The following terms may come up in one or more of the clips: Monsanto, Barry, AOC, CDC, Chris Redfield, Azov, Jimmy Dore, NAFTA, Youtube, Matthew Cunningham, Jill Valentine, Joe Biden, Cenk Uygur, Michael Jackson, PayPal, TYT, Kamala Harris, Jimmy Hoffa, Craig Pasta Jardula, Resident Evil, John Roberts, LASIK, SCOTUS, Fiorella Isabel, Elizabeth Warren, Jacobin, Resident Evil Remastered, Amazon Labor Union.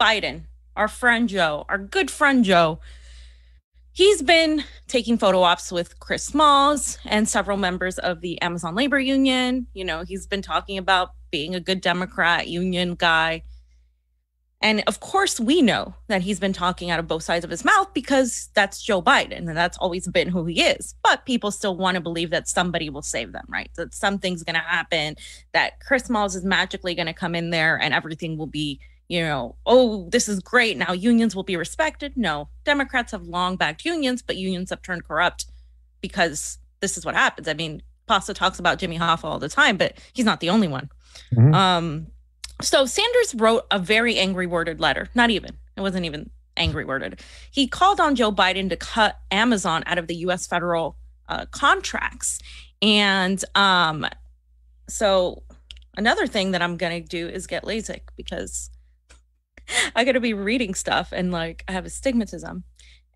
Biden, our friend Joe, our good friend Joe, he's been taking photo ops with Chris Smalls and several members of the Amazon Labor Union. You know, he's been talking about being a good Democrat, union guy. And of course, we know that he's been talking out of both sides of his mouth because that's Joe Biden and that's always been who he is. But people still want to believe that somebody will save them, right? That something's going to happen, that Chris Smalls is magically going to come in there and everything will be, you know, oh, this is great. Now unions will be respected. No, Democrats have long backed unions, but unions have turned corrupt because this is what happens. I mean, Pasta talks about Jimmy Hoffa all the time, but he's not the only one. Mm-hmm. So Sanders wrote a very angry worded letter. Not even. It wasn't even angry worded. He called on Joe Biden to cut Amazon out of the U.S. federal contracts. And so another thing that I'm going to do is get LASIK because I got to be reading stuff and like I have astigmatism.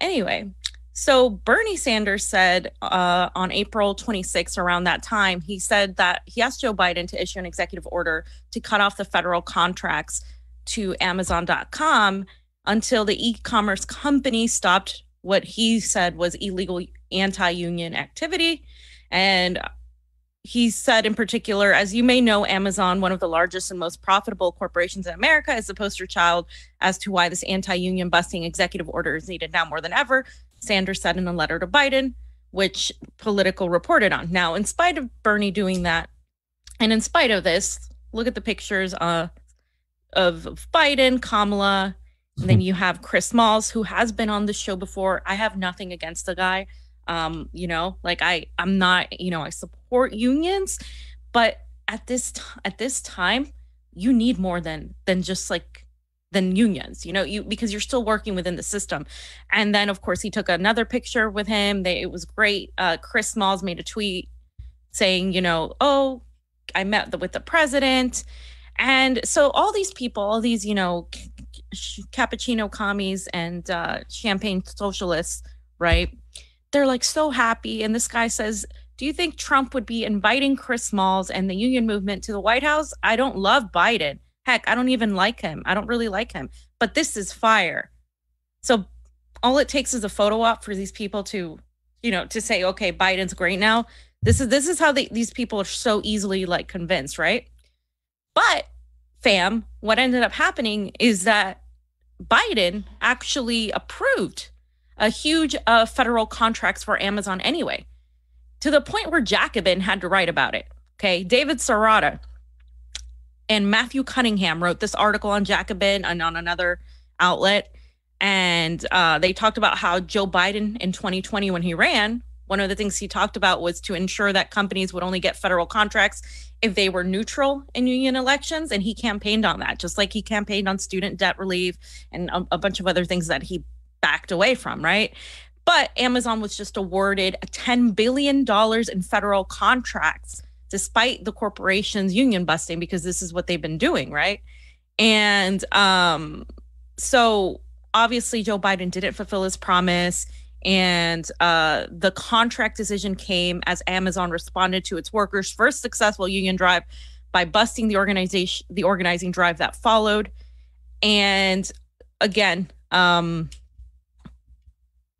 Anyway, so Bernie Sanders said on April 26th, around that time, he said that he asked Joe Biden to issue an executive order to cut off the federal contracts to Amazon.com until the e-commerce company stopped what he said was illegal anti-union activity. And he said in particular, as you may know, Amazon, one of the largest and most profitable corporations in America, is the poster child as to why this anti-union busting executive order is needed now more than ever, Sanders said in a letter to Biden, which Politico reported on. Now, in spite of Bernie doing that, and in spite of this, look at the pictures of Biden, Kamala, and then you have Chris Smalls, who has been on the show before. I have nothing against the guy. You know, like I'm not, you know, I support unions, but at this time, you need more than just like than unions, you know, because you're still working within the system. And then, of course, he took another picture with him. It was great. Chris Smalls made a tweet saying, you know, oh, I met with the president. And so all these people, all these, you know, cappuccino commies and champagne socialists, right? They're like so happy. And this guy says, do you think Trump would be inviting Chris Smalls and the union movement to the White House? I don't love Biden. Heck, I don't even like him. I don't really like him. But this is fire. So all it takes is a photo op for these people to, you know, to say, okay, Biden's great now. This is how these people are so easily like convinced, right? But, fam, what ended up happening is that Biden actually approved a huge federal contracts for Amazon anyway, to the point where Jacobin had to write about it, okay? David Serrata and Matthew Cunningham wrote this article on Jacobin and on another outlet. And they talked about how Joe Biden in 2020, when he ran, one of the things he talked about was to ensure that companies would only get federal contracts if they were neutral in union elections. And he campaigned on that, just like he campaigned on student debt relief and a bunch of other things that he backed away from, right? But Amazon was just awarded $10 billion in federal contracts despite the corporation's union busting, because this is what they've been doing, right? And so obviously Joe Biden didn't fulfill his promise, and the contract decision came as Amazon responded to its workers' first successful union drive by busting the organizing drive that followed. And again,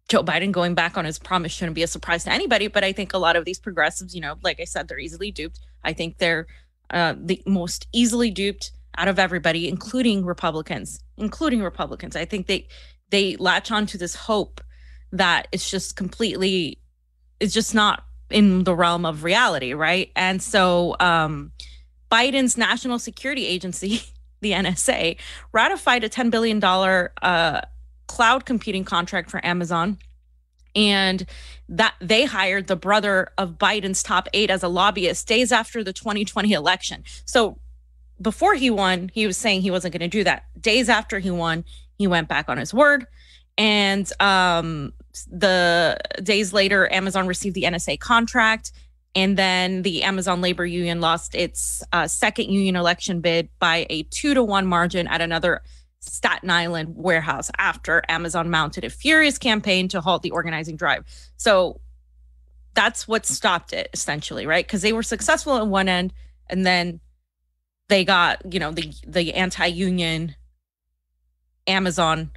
Joe Biden going back on his promise shouldn't be a surprise to anybody, but I think a lot of these progressives, you know, like I said, they're easily duped. I think they're the most easily duped out of everybody, including Republicans. I think they latch onto this hope that it's just not in the realm of reality, right? And so Biden's National Security Agency, the NSA, ratified a $10 billion cloud computing contract for Amazon, and that they hired the brother of Biden's top aide as a lobbyist days after the 2020 election. So before he won, he was saying he wasn't going to do that. Days after he won, he went back on his word. And the days later, Amazon received the NSA contract. And then the Amazon Labor Union lost its second union election bid by a 2-1 margin at another Staten Island warehouse after Amazon mounted a furious campaign to halt the organizing drive. So that's what stopped it, essentially, right? Because they were successful at one end, and then they got, you know, the anti-union Amazon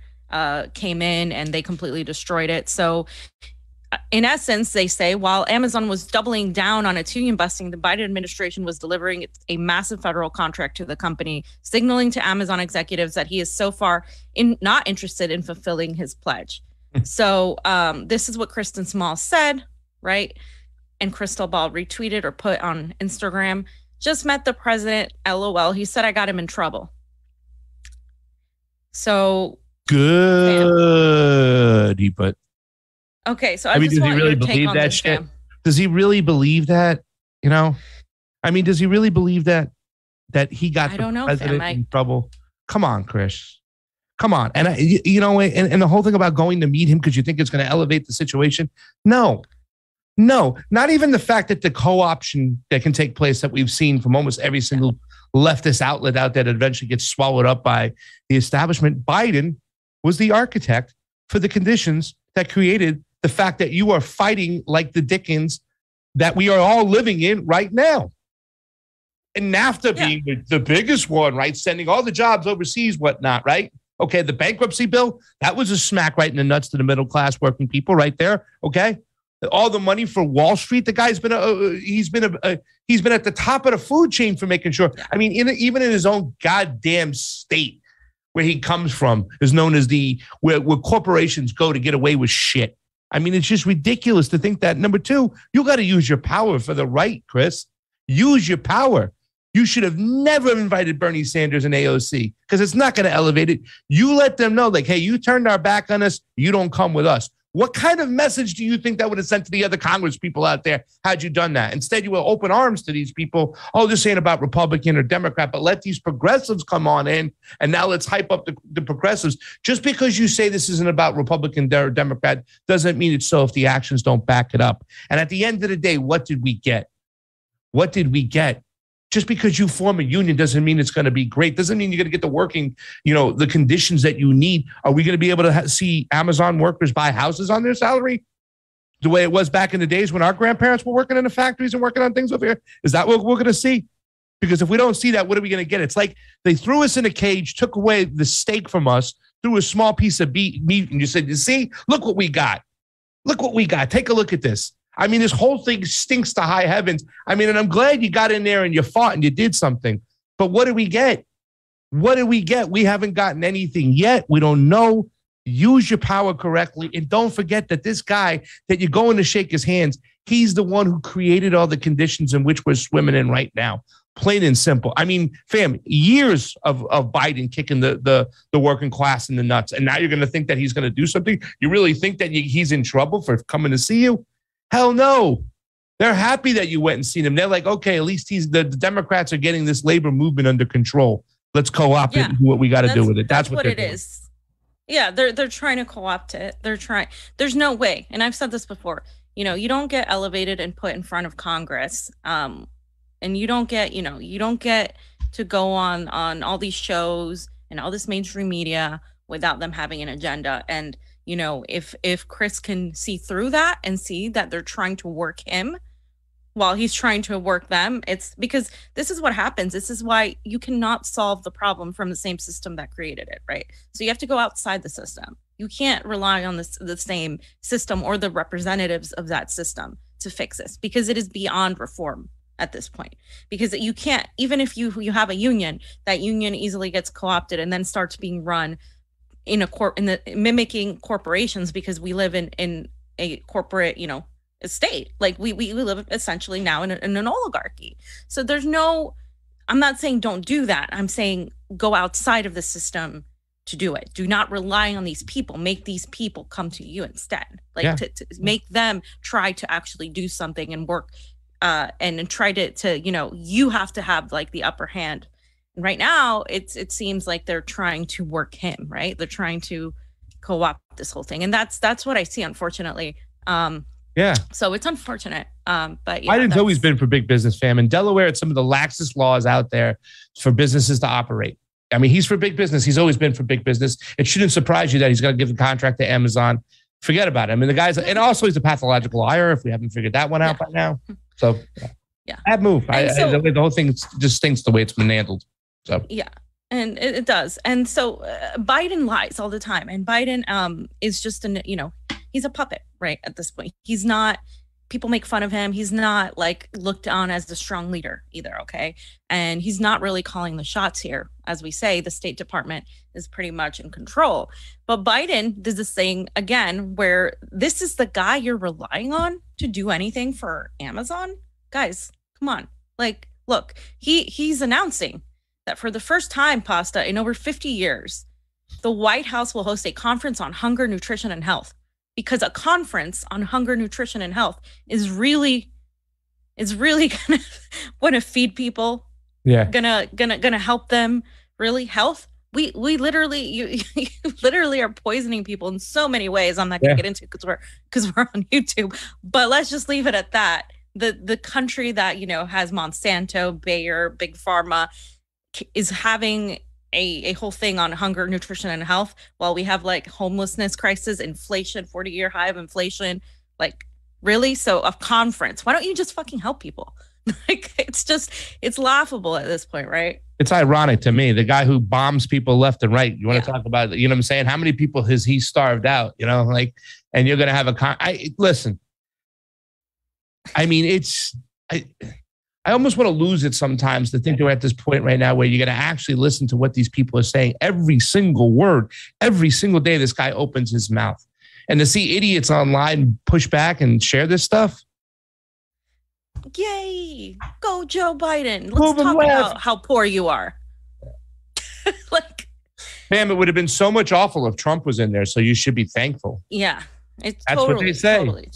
came in and they completely destroyed it. So in essence, they say, while Amazon was doubling down on its union busting, the Biden administration was delivering a massive federal contract to the company, signaling to Amazon executives that he is so far not interested in fulfilling his pledge. So this is what Kristen Smalls said, right? And Crystal Ball retweeted or put on Instagram. Just met the president, LOL. He said I got him in trouble. So good, he put. Okay, so I mean, just does he really believe that shit? Does he really believe that? You know, I mean, does he really believe that he got the president in trouble? Come on, Chris. Come on. And you know, and the whole thing about going to meet him because you think it's going to elevate the situation. No, not even the fact that the co-option that can take place that we've seen from almost every single leftist outlet out there that eventually gets swallowed up by the establishment. Biden was the architect for the conditions that created the fact that you are fighting like the Dickens that we are all living in right now. And NAFTA being the biggest one, right? Sending all the jobs overseas, whatnot, right? Okay, the bankruptcy bill, that was a smack right in the nuts to the middle class working people right there, okay? All the money for Wall Street, the guy's been he's been at the top of the food chain for making sure. I mean, even in his own goddamn state where he comes from is known as where corporations go to get away with shit. I mean, it's just ridiculous to think that. Number two, you got to use your power for the right, Chris. Use your power. You should have never invited Bernie Sanders and AOC because it's not going to elevate it. You let them know, like, hey, you turned our back on us. You don't come with us. What kind of message do you think that would have sent to the other Congress people out there had you done that? Instead, you were open arms to these people. Oh, this ain't about Republican or Democrat, but let these progressives come on in. And now let's hype up the progressives. Just because you say this isn't about Republican or Democrat doesn't mean it's so if the actions don't back it up. And at the end of the day, what did we get? What did we get? Just because you form a union doesn't mean it's going to be great. Doesn't mean you're going to get the working, you know, the conditions that you need. Are we going to be able to see Amazon workers buy houses on their salary the way it was back in the days when our grandparents were working in the factories and working on things over here? Is that what we're going to see? Because if we don't see that, what are we going to get? It's like they threw us in a cage, took away the steak from us, threw a small piece of meat, and you said, you see, look what we got. Look what we got. Take a look at this. I mean, this whole thing stinks to high heavens. I mean, and I'm glad you got in there and you fought and you did something. But what did we get? What did we get? We haven't gotten anything yet. We don't know. Use your power correctly. And don't forget that this guy that you're going to shake his hands, he's the one who created all the conditions in which we're swimming in right now. Plain and simple. I mean, fam, years of Biden kicking the working class in the nuts. And now you're going to think that he's going to do something? You really think that he's in trouble for coming to see you? Hell no. They're happy that you went and seen him. They're like, okay, at least the Democrats are getting this labor movement under control. Let's co-opt it and do what we got to do with it. That's what it is. Yeah, they're trying to co-opt it. They're trying. There's no way. And I've said this before. You know, you don't get elevated and put in front of Congress. And you don't get, you know, you don't get to go on all these shows and all this mainstream media without them having an agenda. And you know, if Chris can see through that and see that they're trying to work him while he's trying to work them, it's because this is what happens. This is why you cannot solve the problem from the same system that created it, right? So you have to go outside the system. You can't rely on the same system or the representatives of that system to fix this because it is beyond reform at this point. Because you can't, even if you have a union, that union easily gets co-opted and then starts being run in a mimicking corporations, because we live in a corporate, you know, state. Like we live essentially now in an oligarchy. So there's no, I'm not saying don't do that. I'm saying go outside of the system to do it. Do not rely on these people. Make these people come to you instead. Like to make them try to actually do something and work and try to, you know, you have to have like the upper hand. Right now, it seems like they're trying to work him, right? They're trying to co-opt this whole thing. And that's what I see, unfortunately. So it's unfortunate. But yeah, Biden's always been for big business, fam. In Delaware, it's some of the laxest laws out there for businesses to operate. I mean, he's for big business. He's always been for big business. It shouldn't surprise you that he's going to give the contract to Amazon. Forget about it. I mean, the guy's, and also he's a pathological liar, if we haven't figured that one out by now. So, bad move. The whole thing just stinks the way it's been handled. So. Yeah. And it does. And so Biden lies all the time. And Biden is just, he's a puppet, right, at this point. He's not, people make fun of him. He's not like looked on as the strong leader either, okay? And he's not really calling the shots here. As we say, the State Department is pretty much in control. But Biden does this thing again, where this is the guy you're relying on to do anything for Amazon. Guys, come on. Like, look, he's announcing that for the first time, Pasta, in over 50 years, the White House will host a conference on hunger, nutrition, and health, because a conference on hunger, nutrition, and health is really gonna want to feed people. Yeah, gonna help them. Really, health. We literally, you literally are poisoning people in so many ways. I'm not gonna get into it because we're on YouTube, but let's just leave it at that. The country that has Monsanto, Bayer, Big Pharma, is having a whole thing on hunger, nutrition, and health, while we have like homelessness crisis, inflation, 40-year high of inflation. Like, really? So a conference, why don't you just fucking help people? Like, it's laughable at this point, right? It's ironic to me. The guy who bombs people left and right, you want to talk about, you know what I'm saying? How many people has he starved out, and you're going to have a listen, I mean, I almost want to lose it sometimes to think we're at this point right now where you're going to actually listen to what these people are saying. Every single word, every single day, this guy opens his mouth. And to see idiots online push back and share this stuff. Yay. Go Joe Biden. Let's talk about how poor you are. Like, man, it would have been so much awful if Trump was in there. So you should be thankful. Yeah. That's totally what they say. Totally.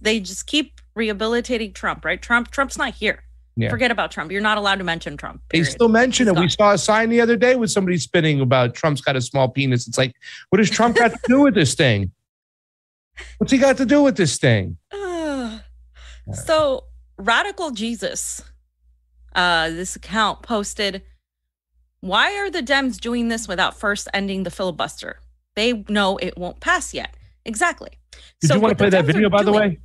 They just keep rehabilitating Trump, right? Trump's not here. Yeah. Forget about Trump. You're not allowed to mention Trump. Period. They still mention it. Gone. We saw a sign the other day with somebody spinning about Trump's got a small penis. It's like, what does Trump got to do with this thing? What's he got to do with this thing? So Radical Jesus, this account posted, why are the Dems doing this without first ending the filibuster? They know it won't pass yet. Exactly. Did you want to play that video, by the way?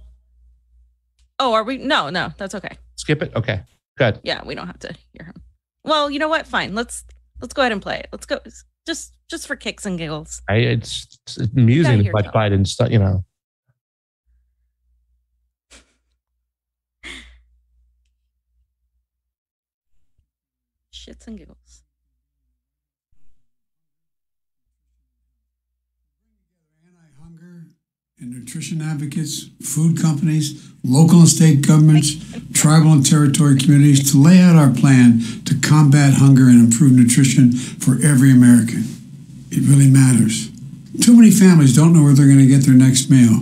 Oh, are we? No, that's okay. Skip it? Okay, good. Yeah, we don't have to hear him. Well, you know what? Fine. Let's go ahead and play it. Let's go. Just for kicks and giggles. It's amusing to watch Biden stuff, Shits and giggles. And nutrition advocates, food companies, local and state governments, tribal and territory communities to lay out our plan to combat hunger and improve nutrition for every American. It really matters. Too many families don't know where they're going to get their next meal.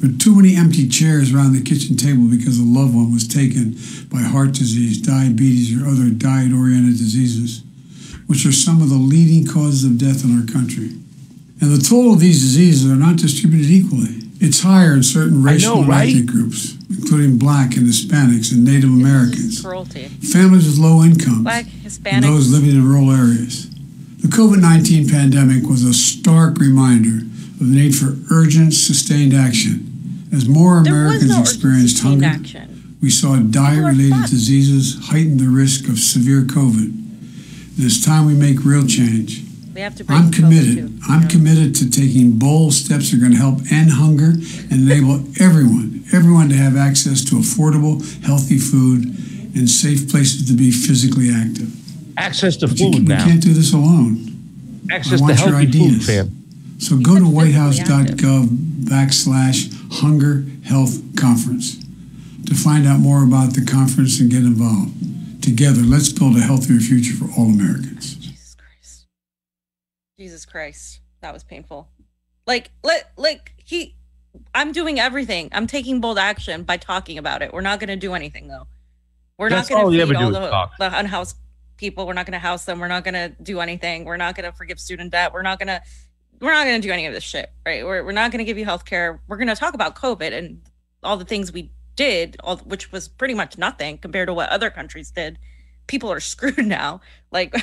There are too many empty chairs around the kitchen table because a loved one was taken by heart disease, diabetes, or other diet-oriented diseases, which are some of the leading causes of death in our country. And the toll of these diseases are not distributed equally. It's higher in certain racial and ethnic groups, including Black and Hispanics and Native Americans, cruelty, families with low incomes, Black, Hispanics, and those living in rural areas. The COVID-19 pandemic was a stark reminder of the need for urgent, sustained action. As more Americans experienced hunger, we saw diet-related diseases heighten the risk of severe COVID. It is time we make real change. I'm committed. I'm committed to taking bold steps that are going to help end hunger and enable everyone to have access to affordable, healthy food and safe places to be physically active. Access to food now. We can't do this alone. Access to healthy food, fam. So go to whitehouse.gov/hunger-health-conference to find out more about the conference and get involved. Together, let's build a healthier future for all Americans. Jesus Christ, that was painful. I'm doing everything. I'm taking bold action by talking about it. We're not going to do anything, though. We're not going to feed all the unhoused people. We're not going to house them. We're not going to do anything. We're not going to forgive student debt. We're not going to do any of this shit, right? We're not going to give you health care. We're going to talk about COVID and all the things we did, which was pretty much nothing compared to what other countries did. People are screwed now. Like,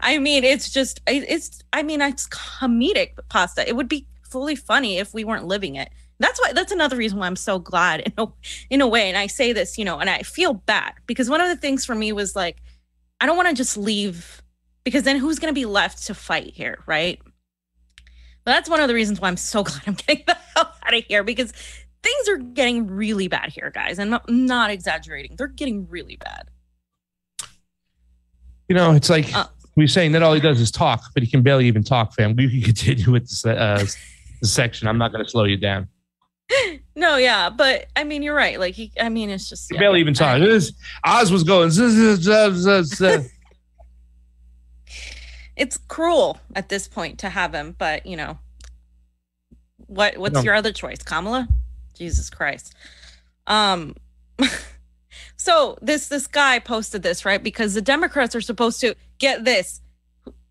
I mean, it's comedic, Pasta. It would be fully funny if we weren't living it. That's another reason why I'm so glad in a way. And I say this, and I feel bad because one of the things for me was like, I don't want to just leave because then who's going to be left to fight here, right? But that's one of the reasons why I'm so glad I'm getting the hell out of here, because things are getting really bad here, guys. And I'm not exaggerating. They're getting really bad. You know, it's like we're saying that all he does is talk, but he can barely even talk, fam. We can continue with this section. I'm not going to slow you down. No, yeah, but I mean, you're right. Like, he, I mean, it's just... He barely even talked. Oz was going... It's cruel at this point to have him, but, you know, what's your other choice? Kamala? Jesus Christ. So this guy posted this, right? Because the Democrats are supposed to get this.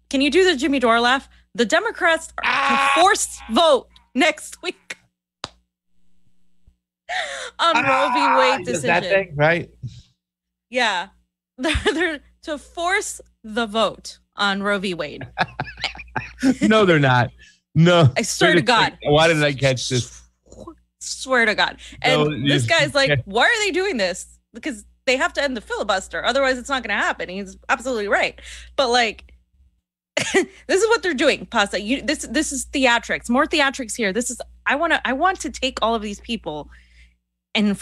Can you do the Jimmy Dore laugh? The Democrats are to force vote next week on Roe v. Wade decision. That thing, right? Yeah. They're to force the vote on Roe v. Wade. No, they're not. No. I swear to God. Why did I catch this? Swear to God. And this guy's like, why are they doing this? Because they have to end the filibuster. Otherwise, it's not going to happen. He's absolutely right. But like, this is what they're doing, Pasta. This is theatrics. More theatrics here. This is, I want to take all of these people and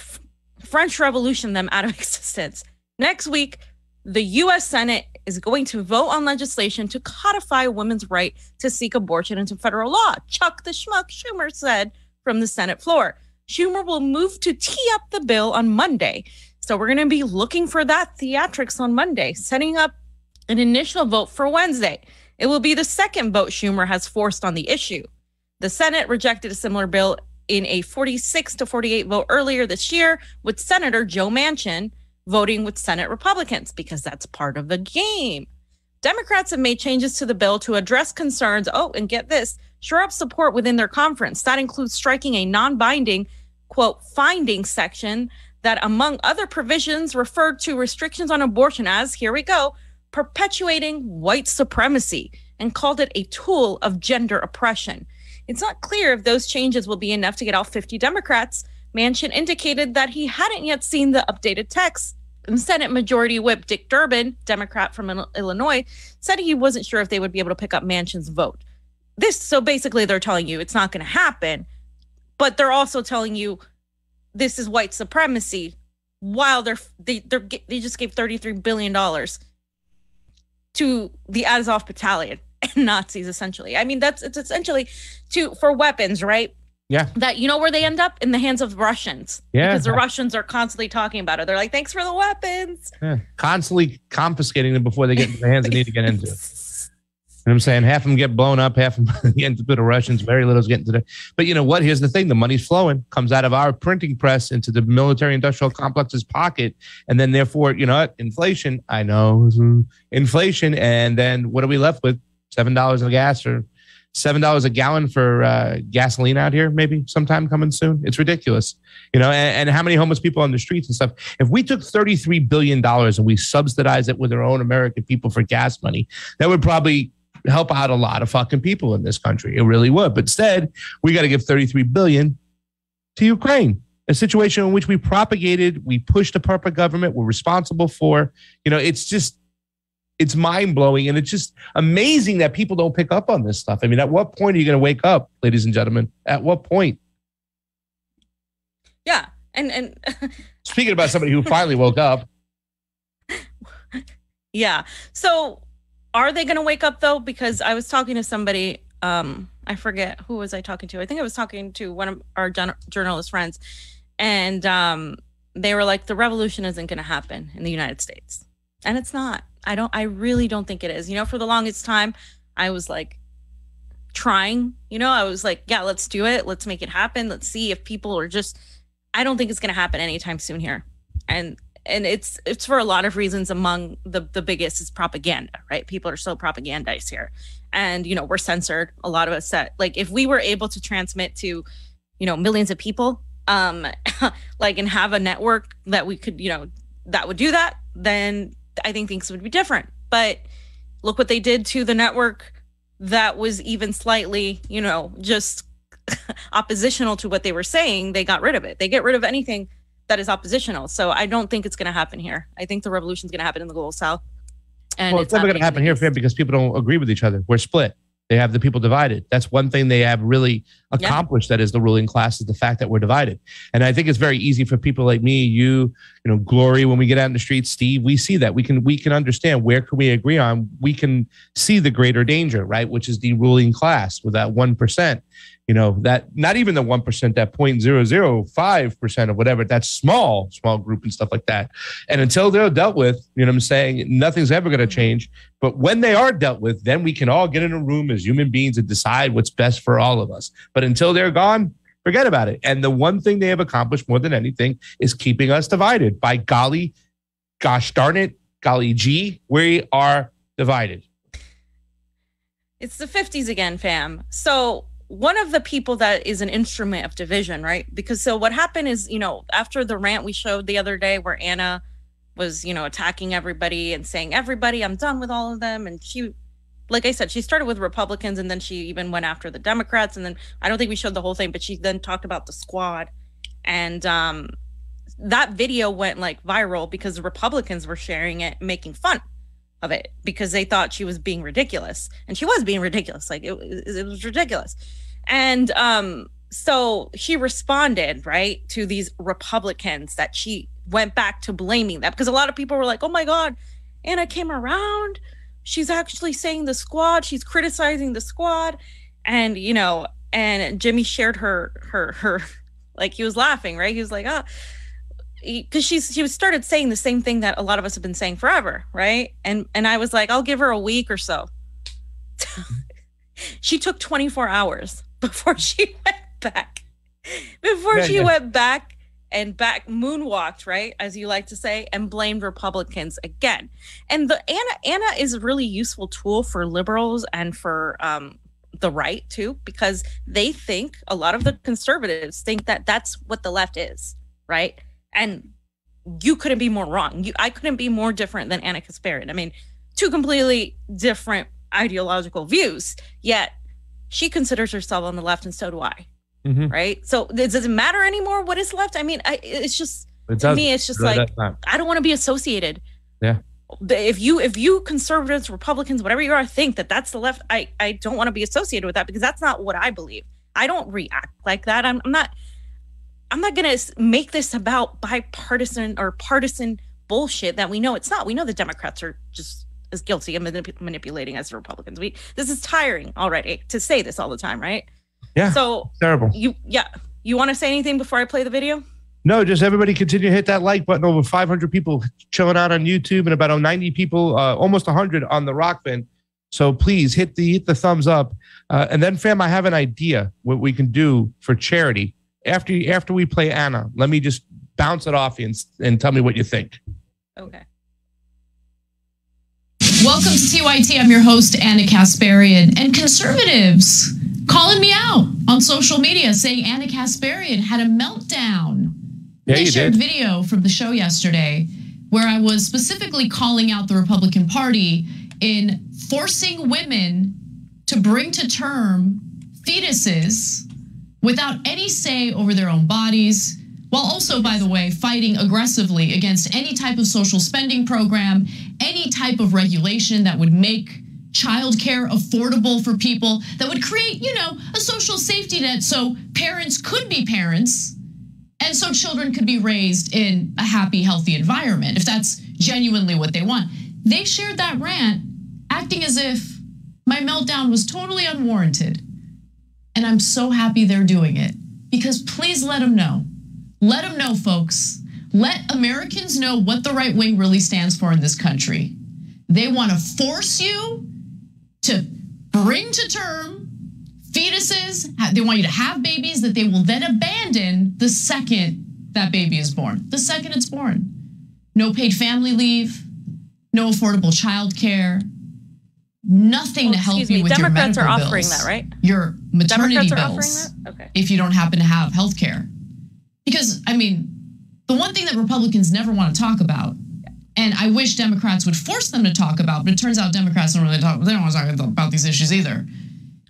French Revolution them out of existence. Next week, the U.S. Senate is going to vote on legislation to codify women's right to seek abortion into federal law. Chuck the schmuck Schumer said from the Senate floor. Schumer will move to tee up the bill on Monday. So we're going to be looking for that theatrics on Monday, setting up an initial vote for Wednesday. It will be the second vote Schumer has forced on the issue. The Senate rejected a similar bill in a 46-48 vote earlier this year, with Senator Joe Manchin voting with Senate Republicans, because that's part of the game. Democrats have made changes to the bill to address concerns, and get this, shore up support within their conference. That includes striking a non-binding, quote, finding section that, among other provisions, referred to restrictions on abortion as, here we go, perpetuating white supremacy, and called it a tool of gender oppression. It's not clear if those changes will be enough to get all 50 Democrats. Manchin indicated that he hadn't yet seen the updated text. And Senate Majority Whip Dick Durbin, Democrat from Illinois, said he wasn't sure if they would be able to pick up Manchin's vote. So basically they're telling you it's not going to happen, but they're also telling you this is white supremacy, while they just gave $33 billion to the Azov battalion and Nazis, essentially. I mean, it's essentially for weapons, right? Yeah. That, you know where they end up? In the hands of Russians. Yeah. Because the Russians are constantly talking about it. They're like, thanks for the weapons. Yeah. Constantly confiscating them before they get into the hands they need to get into. And I'm saying half of them get blown up, half of them get into the Russians, very little's getting to the... But you know what? Here's the thing. The money's flowing. Comes out of our printing press into the military-industrial complex's pocket. And then, therefore, you know what? Inflation. I know. Inflation. And then what are we left with? $7 a gas or... $7 a gallon for gasoline out here, maybe sometime coming soon. It's ridiculous. You know, and how many homeless people on the streets and stuff. If we took $33 billion and we subsidized it with our own American people for gas money, that would probably help out a lot of fucking people in this country. It really would. But instead, we got to give $33 billion to Ukraine, a situation in which we propagated, we pushed the puppet government, we're responsible for. You know, it's just... It's mind-blowing, and it's just amazing that people don't pick up on this stuff. I mean, at what point are you going to wake up, ladies and gentlemen? At what point? Yeah, and speaking about somebody who finally woke up. Yeah. So are they going to wake up, though? Because I was talking to somebody. I forget. Who was I talking to? I think I was talking to one of our journalist friends, and they were like, the revolution isn't going to happen in the United States. And it's not. I really don't think it is. You know, for the longest time, I was like trying, you know, I was like, yeah, let's do it. Let's make it happen. Let's see if people are just, I don't think it's going to happen anytime soon here. And it's for a lot of reasons. Among the biggest is propaganda, right? People are so propagandized here, and, you know, we're censored. A lot of us said, like, if we were able to transmit to, you know, millions of people, like, and have a network that we could, you know, that would do that, then I think things would be different. But look what they did to the network that was even slightly, you know, just oppositional to what they were saying. They got rid of it. They get rid of anything that is oppositional. So I don't think it's going to happen here. I think the revolution is going to happen in the global south. And well, it's never going to happen here for him because people don't agree with each other. We're split. They have the people divided. That's one thing they have really accomplished. Yeah. That is the ruling class, is the fact that we're divided. And I think it's very easy for people like me, you know, Glory, when we get out in the streets, Steve, we see that. We can understand where can we agree on. We can see the greater danger, right? Which is the ruling class with that 1%, you know, that not even the 1%, that 0.005% or whatever, that small group and stuff like that. And until they're dealt with, you know what I'm saying, nothing's ever going to change. But when they are dealt with, then we can all get in a room as human beings and decide what's best for all of us. But until they're gone, forget about it. And the one thing they have accomplished more than anything is keeping us divided. By golly, gosh darn it, golly gee, we are divided. It's the 50s again, fam. So one of the people that is an instrument of division, right? Because so what happened is, you know, after the rant we showed the other day where Anna was, you know, attacking everybody and saying, everybody, I'm done with all of them. And she, like I said, she started with Republicans and then she even went after the Democrats. And then I don't think we showed the whole thing, but she then talked about the squad. And that video went like viral because the Republicans were sharing it, making fun of it because they thought she was being ridiculous. And she was being ridiculous. Like it was ridiculous. And so she responded, right, to these Republicans that she went back to blaming them, because a lot of people were like, oh my God, Anna came around. She's actually saying the squad. She's criticizing the squad. And, you know, and Jimmy shared her, like he was laughing, right? He was like, oh, because she started saying the same thing that a lot of us have been saying forever, right? And I was like, I'll give her a week or so. She took 24 hours before she went back. And back moonwalked, right, as you like to say, and blamed Republicans again. And the Anna is a really useful tool for liberals and for the right too, because they think, a lot of the conservatives think that that's what the left is, right? And you couldn't be more wrong. I couldn't be more different than Anna Kasparian. I mean, two completely different ideological views, yet she considers herself on the left, and so do I. Mm-hmm. Right. So it doesn't matter anymore what is left. I mean, it's just, to me, it's just like, I don't want to be associated. Yeah. If you conservatives, Republicans, whatever you are, think that that's the left, I don't want to be associated with that, because that's not what I believe. I don't react like that. I'm not going to make this about bipartisan or partisan bullshit that we know it's not. We know the Democrats are just as guilty of manipulating as the Republicans. This is tiring already to say this all the time, right? Yeah, so terrible. You want to say anything before I play the video? No, just everybody continue to hit that like button. Over 500 people chilling out on YouTube, and about 90 people, almost 100 on the Rokfin. So please hit the thumbs up. And then, fam, I have an idea what we can do for charity. After we play Anna, let me just bounce it off you and tell me what you think. Okay. Welcome to TYT. I'm your host, Anna Kasparian. And conservatives calling me out on social media saying Anna Kasparian had a meltdown. Yeah, they shared video from the show yesterday where I was specifically calling out the Republican Party in forcing women to bring to term fetuses without any say over their own bodies, while also, by the way, fighting aggressively against any type of social spending program, any type of regulation that would make childcare affordable for people, that would create, you know, a social safety net so parents could be parents and so children could be raised in a happy, healthy environment, if that's genuinely what they want. They shared that rant acting as if my meltdown was totally unwarranted. And I'm so happy they're doing it, because please let them know. Let them know, folks. Let Americans know what the right wing really stands for in this country. They want to force you to bring to term fetuses. They want you to have babies that they will then abandon the second that baby is born. The second it's born. No paid family leave, no affordable childcare. Nothing to help you with Democrats your medical bills. Democrats are offering that, right? Your maternity bills, okay, if you don't happen to have health care. Because, I mean, the one thing that Republicans never want to talk about, and I wish Democrats would force them to talk about, but it turns out Democrats don't really talk, they don't want to talk about these issues either,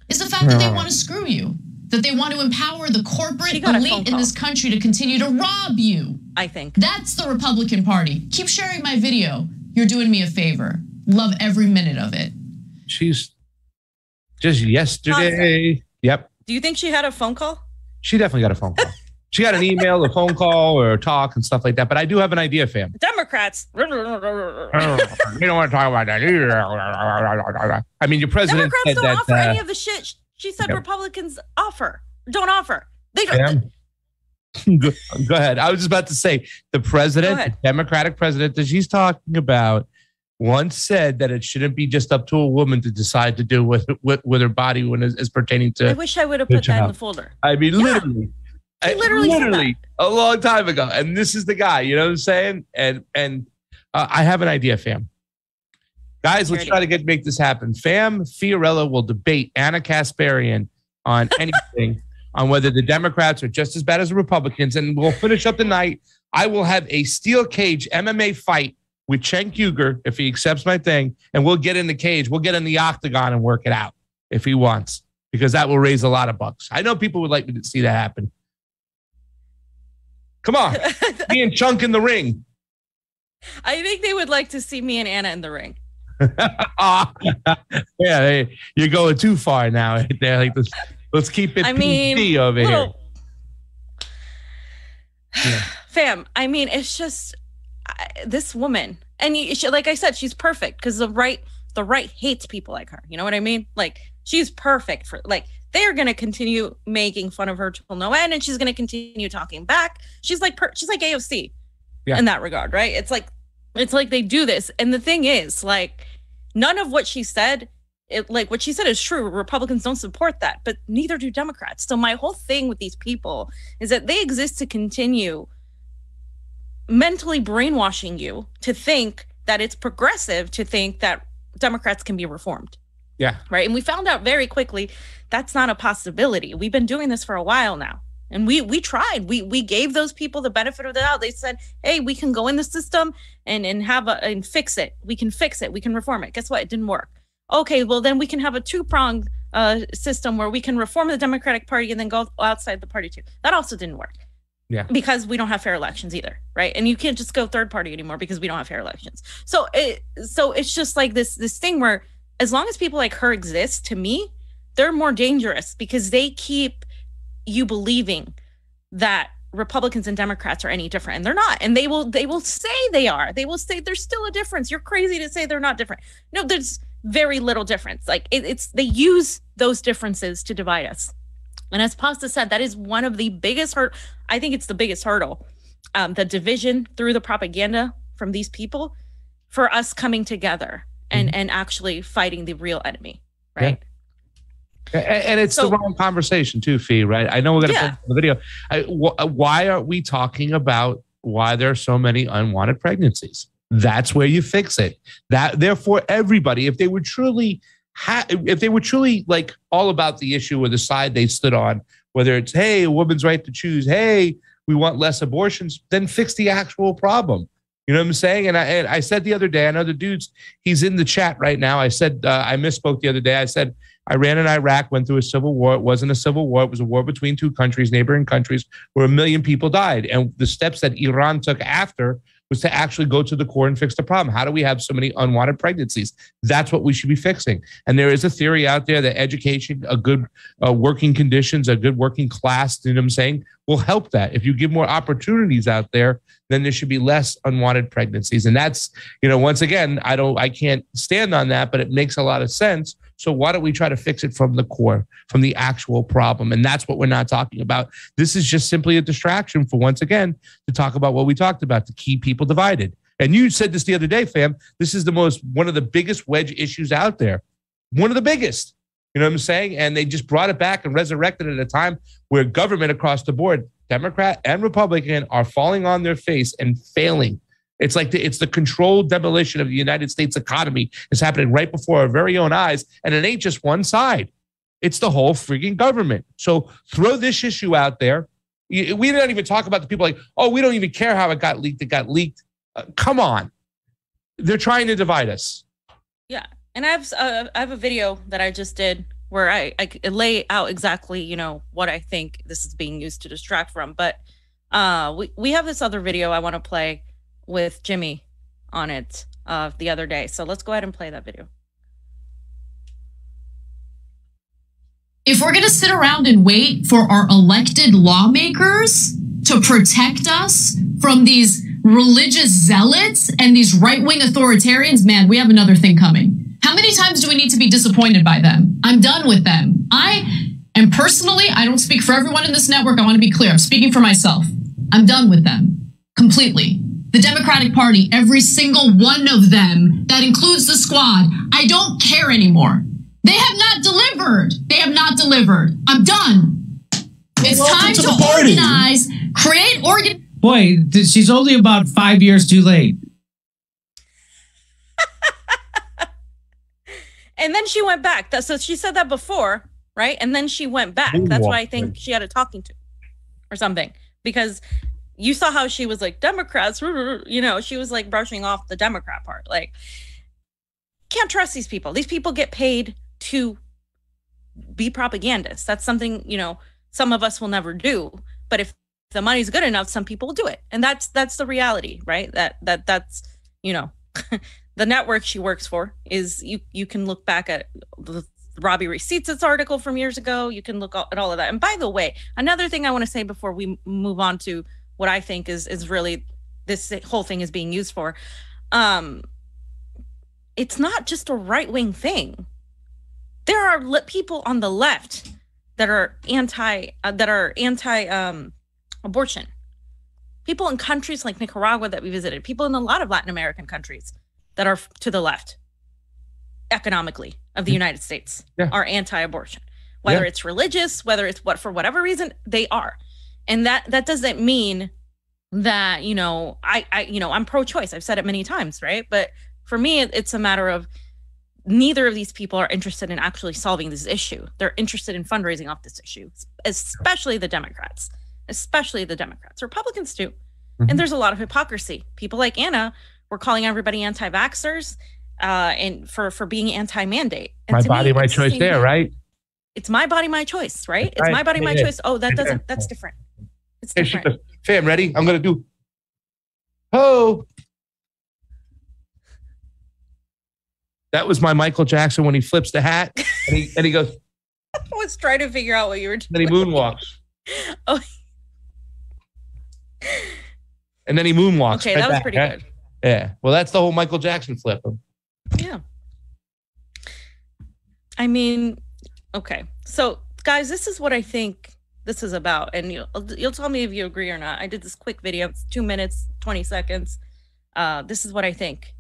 is the fact that they want to screw you, that they want to empower the corporate elite in this country to continue to rob you. I think. That's the Republican Party. Keep sharing my video. You're doing me a favor. Love every minute of it. She's just yesterday. Yep. Do you think she had a phone call? She definitely got a phone call. She got an email, a phone call, or a talk and stuff like that. But I do have an idea, fam. Democrats. We don't want to talk about that. I mean, your president Democrats said don't offer any of the shit she said Republicans don't offer. They don't. Go ahead. I was just about to say the president, the Democratic president that she's talking about, once said that it shouldn't be just up to a woman to decide to do with her body when it's pertaining to. I wish I would have put that in the folder. I mean, literally a long time ago. And this is the guy, you know what I'm saying? And I have an idea, fam. Guys, let's try to make this happen. Fam, Fiorella will debate Anna Kasparian on anything. On whether the Democrats are just as bad as the Republicans. And we'll finish up the night. I will have a steel cage MMA fight with Cenk Uygur if he accepts my thing. And we'll get in the cage. We'll get in the octagon and work it out if he wants. Because that will raise a lot of bucks. I know people would like me to see that happen. Come on. Me and Chunk in the ring. I think they would like to see me and Anna in the ring. You're going too far now. They're like this. Let's keep it PG over here. Yeah. Fam, I mean, it's just this woman. And like I said, she's perfect because the right hates people like her. You know what I mean? Like, she's perfect for, like, they are going to continue making fun of her till no end. And she's going to continue talking back. She's like AOC in that regard, right? It's like they do this. And the thing is, like, none of what she said what she said is true. Republicans don't support that, but neither do Democrats. So my whole thing with these people is that they exist to continue mentally brainwashing you to think that it's progressive to think that Democrats can be reformed. Yeah. Right. And we found out very quickly that's not a possibility. We've been doing this for a while now. And we tried. We gave those people the benefit of the doubt. They said, hey, we can go in the system and fix it. We can fix it. We can reform it. Guess what? It didn't work. Okay, well, then we can have a two-pronged system where we can reform the Democratic Party and then go outside the party, too. That also didn't work. Yeah. Because we don't have fair elections either, right? And you can't just go third party anymore because we don't have fair elections. So it's just like this thing where as long as people like her exist, to me, they're more dangerous because they keep you believing that Republicans and Democrats are any different, and they're not. And they will say they are. They will say there's still a difference. You're crazy to say they're not different. No, there's very little difference. Like they use those differences to divide us. And as Pasta said, that is one of the biggest hurdles. I think it's the biggest hurdle, the division through the propaganda from these people for us coming together and actually fighting the real enemy. Right. Yeah. And it's the wrong conversation too, Fee, right? I know we're going to put the video. Why are we talking about why there are so many unwanted pregnancies? That's where you fix it. That therefore, everybody, if they were truly, like all about the issue or the side they stood on, whether it's hey, a woman's right to choose, hey, we want less abortions, then fix the actual problem. You know what I'm saying? And I said the other day, I know the dude's, he's in the chat right now. I said I misspoke the other day. I said Iran and Iraq went through a civil war. It wasn't a civil war. It was a war between two countries, neighboring countries, where 1 million people died. And the steps that Iran took after was to actually go to the core and fix the problem. How do we have so many unwanted pregnancies? That's what we should be fixing. And there is a theory out there that education, a good working conditions, a good working class, you know what I'm saying, will help that. If you give more opportunities out there, then there should be less unwanted pregnancies. And that's, you know, once again, I can't stand on that, but it makes a lot of sense. So why don't we try to fix it from the core, from the actual problem? And that's what we're not talking about. This is just simply a distraction for, once again, to talk about what we talked about, to keep people divided. And you said this the other day, fam, this is one of the biggest wedge issues out there. One of the biggest. You know what I'm saying? And they just brought it back and resurrected it at a time where government across the board, Democrat and Republican, are falling on their face and failing. It's like it's the controlled demolition of the United States economy is happening right before our very own eyes. And it ain't just one side. It's the whole freaking government. So throw this issue out there. We don't even talk about the people like, oh, we don't even care how it got leaked. It got leaked. Come on. They're trying to divide us. Yeah. And I have a video that I just did where I lay out exactly, you know, what I think this is being used to distract from. But we have this other video I want to play with Jimmy on it the other day. So let's go ahead and play that video. If we're gonna sit around and wait for our elected lawmakers to protect us from these religious zealots and these right-wing authoritarians, man, we have another thing coming. How many times do we need to be disappointed by them? I'm done with them. And personally, I don't speak for everyone in this network. I want to be clear. I'm speaking for myself. I'm done with them completely. The Democratic Party, every single one of them, that includes the squad, I don't care anymore. They have not delivered. They have not delivered. I'm done. It's time to organize, create, organ. Boy, she's only about 5 years too late. And then she went back. So she said that before. Right. And then she went back. That's why I think she had a talking to or something, because you saw how she was like, Democrats, you know, she was like brushing off the Democrat part. Like, can't trust these people. These people get paid to be propagandists. That's something, you know, some of us will never do. But if the money's good enough, some people will do it. And that's the reality. Right. That's, you know, the network she works for is you can look back at the Robbie Receipts' article from years ago. You can look at all of that. And by the way, another thing I want to say before we move on to what I think is really this whole thing is being used for. It's not just a right-wing thing. There are people on the left that are anti-abortion. People in countries like Nicaragua that we visited, people in a lot of Latin American countries that are to the left economically of the United States are anti-abortion, whether it's religious, whether it's what, for whatever reason they are. And that doesn't mean that, you know, I'm pro-choice. I've said it many times, right? But for me, it's a matter of neither of these people are interested in actually solving this issue. They're interested in fundraising off this issue, especially the Democrats, Republicans too. Mm-hmm. And there's a lot of hypocrisy. People like Anna were calling everybody anti-vaxxers, and for being anti-mandate. My body, my choice there, right? It's my body, my choice, right? It's my body, my choice. Oh, that's different. It's different. Fam, ready? I'm going to do. Oh. That was my Michael Jackson when he flips the hat and he goes. I was trying to figure out what you were doing. Then he moonwalks. Oh. And then he moonwalks. Okay, that was pretty good. Yeah. Well, that's the whole Michael Jackson flip. Yeah. I mean, okay. So, guys, this is what I think this is about. And you'll tell me if you agree or not. I did this quick video. It's 2 minutes, 20 seconds. This is what I think.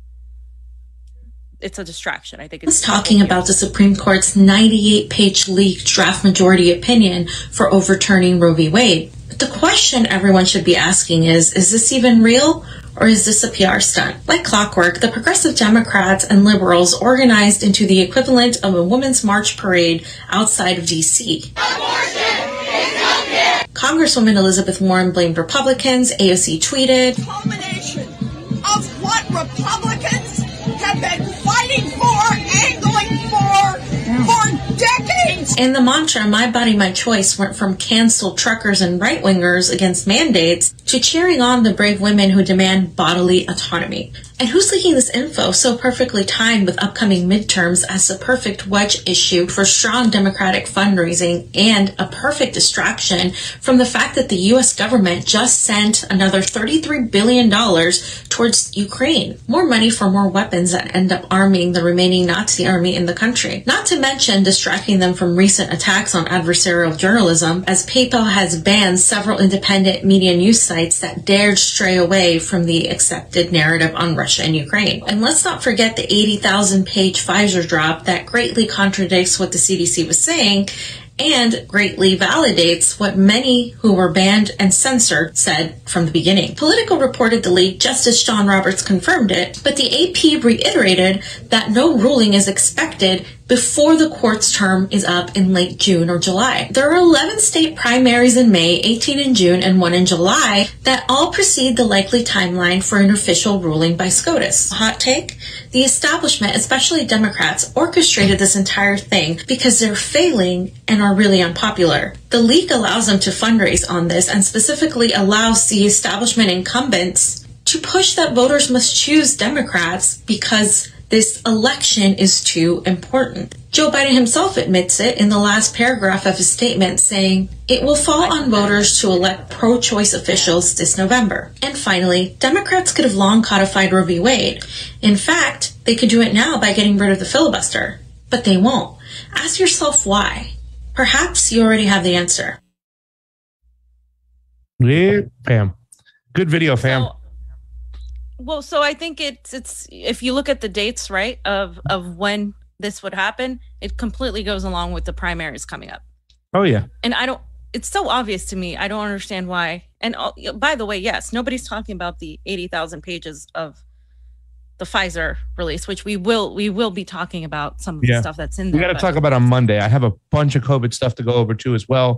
It's a distraction. I think it's talking about the Supreme Court's 98-page leaked draft majority opinion for overturning Roe v. Wade. But the question everyone should be asking is this even real? Or is this a PR stunt? Like clockwork, the progressive Democrats and liberals organized into the equivalent of a women's march parade outside of D.C. Congresswoman Elizabeth Warren blamed Republicans. AOC tweeted, "Culmination of what Republicans have been fighting for, angling for decades." And the mantra, "My body, my choice," went from canceled truckers and right-wingers against mandates to cheering on the brave women who demand bodily autonomy. And who's leaking this info so perfectly timed with upcoming midterms as the perfect wedge issue for strong Democratic fundraising and a perfect distraction from the fact that the U.S. government just sent another $33 billion towards Ukraine. More money for more weapons that end up arming the remaining Nazi army in the country. Not to mention distracting them from recent attacks on adversarial journalism, as PayPal has banned several independent media news sites that dared stray away from the accepted narrative on Russia and Ukraine. And let's not forget the 80,000-page Pfizer drop that greatly contradicts what the CDC was saying and greatly validates what many who were banned and censored said from the beginning. Politico reported the leak just as John Roberts confirmed it, but the AP reiterated that no ruling is expected before the court's term is up in late June or July. There are 11 state primaries in May, 18 in June, and 1 in July that all precede the likely timeline for an official ruling by SCOTUS. Hot take? The establishment, especially Democrats, orchestrated this entire thing because they're failing and are really unpopular. The leak allows them to fundraise on this and specifically allows the establishment incumbents to push that voters must choose Democrats because this election is too important. Joe Biden himself admits it in the last paragraph of his statement, saying it will fall on voters to elect pro-choice officials this November. And finally, Democrats could have long codified Roe v. Wade. In fact, they could do it now by getting rid of the filibuster, but they won't. Ask yourself why. Perhaps you already have the answer. Yeah, Pam. Good video, Pam. So I think it's if you look at the dates, right, of when this would happen, it completely goes along with the primaries coming up. Oh, yeah. And it's so obvious to me. I don't understand why. And by the way, yes, nobody's talking about the 80,000 pages of the Pfizer release, which we will be talking about some of the stuff that's in there. We got to talk about on Monday. I have a bunch of COVID stuff to go over too as well.